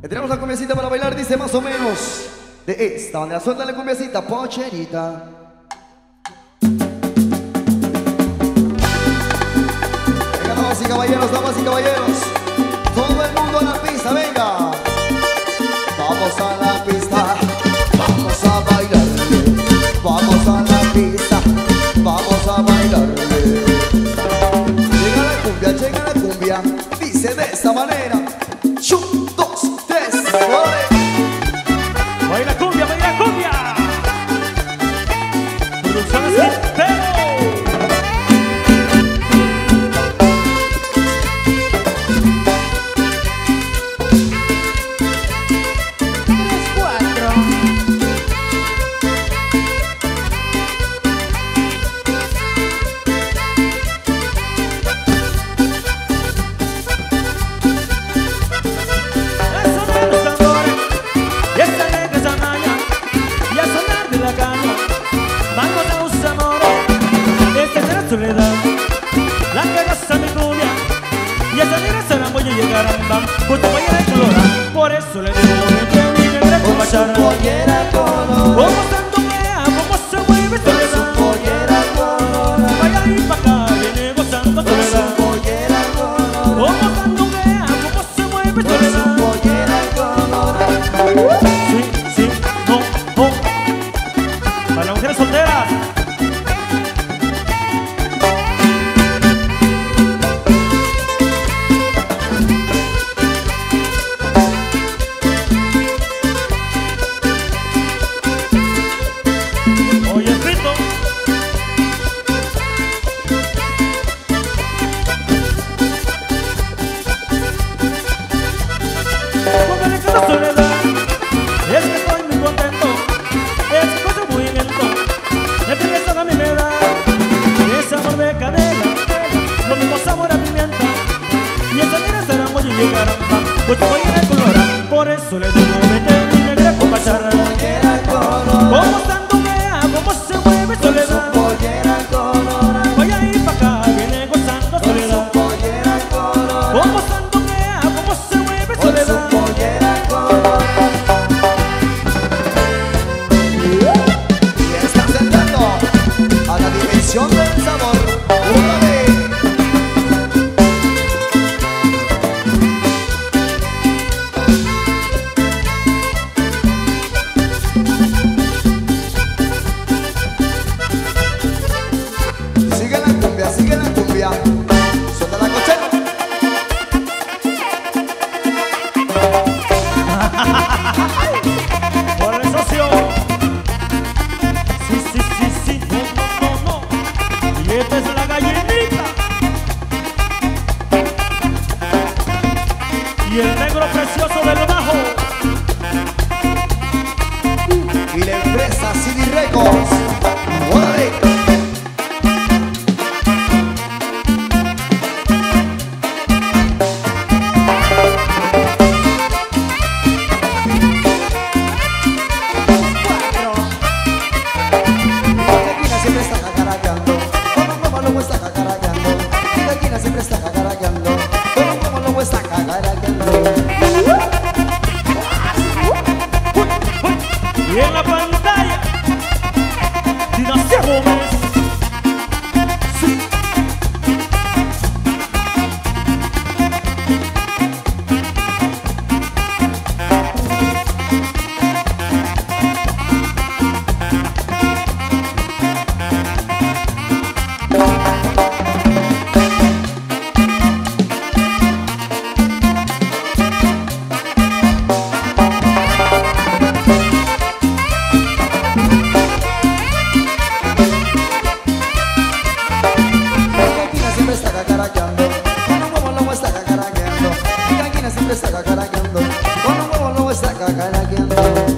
Que tenemos la cumbiacita para bailar, dice más o menos de esta manera. Suelta la cumbiacita, pocherita. Venga, damas y caballeros, damas y caballeros. Todo el mundo a la pista, venga. Vamos a la pista, vamos a bailar. Vamos a la pista, vamos a bailar. Llega la cumbia, dice de esta manera. 1, 2, 3, 4. Baila cumbia Producciones Quintero. La casa me cumbia y hasta mira serán voy a llegar a mi mamá con tu pollera colorada. Por eso le digo que mi negra con bachara, con su pollera colorada, como tanto me amo, como se mueve con su pollera colorada. Vaya y pa' acá viene gozando con su pollera colorada, como tanto me amo, como se mueve con su pollera colorada. Sí, sí, no, no. Para las mujeres solteras. Pues tu pollera colorada, por eso le digo vete mi negra con bachara, pollera colorada, como tanto me amo, como se mueve soledad, con su pollera colorada, vaya y pa' acá viene gozando soledad, con su pollera colorada, como tanto me amo, como se mueve soledad, con su pollera colorada. Y estás entrando a la dimensión del sabor. Y el negro precioso de lo bajo y la empresa CD Records. ¡Órale! La esquina siempre está cacarayando, como lo está cacarayando. La esquina siempre está cacarayando, como lo está cacarayando. Y en la pantalla Dinastía Gómez. Sí. Está cacarayando, con un huevo no está cacarayando.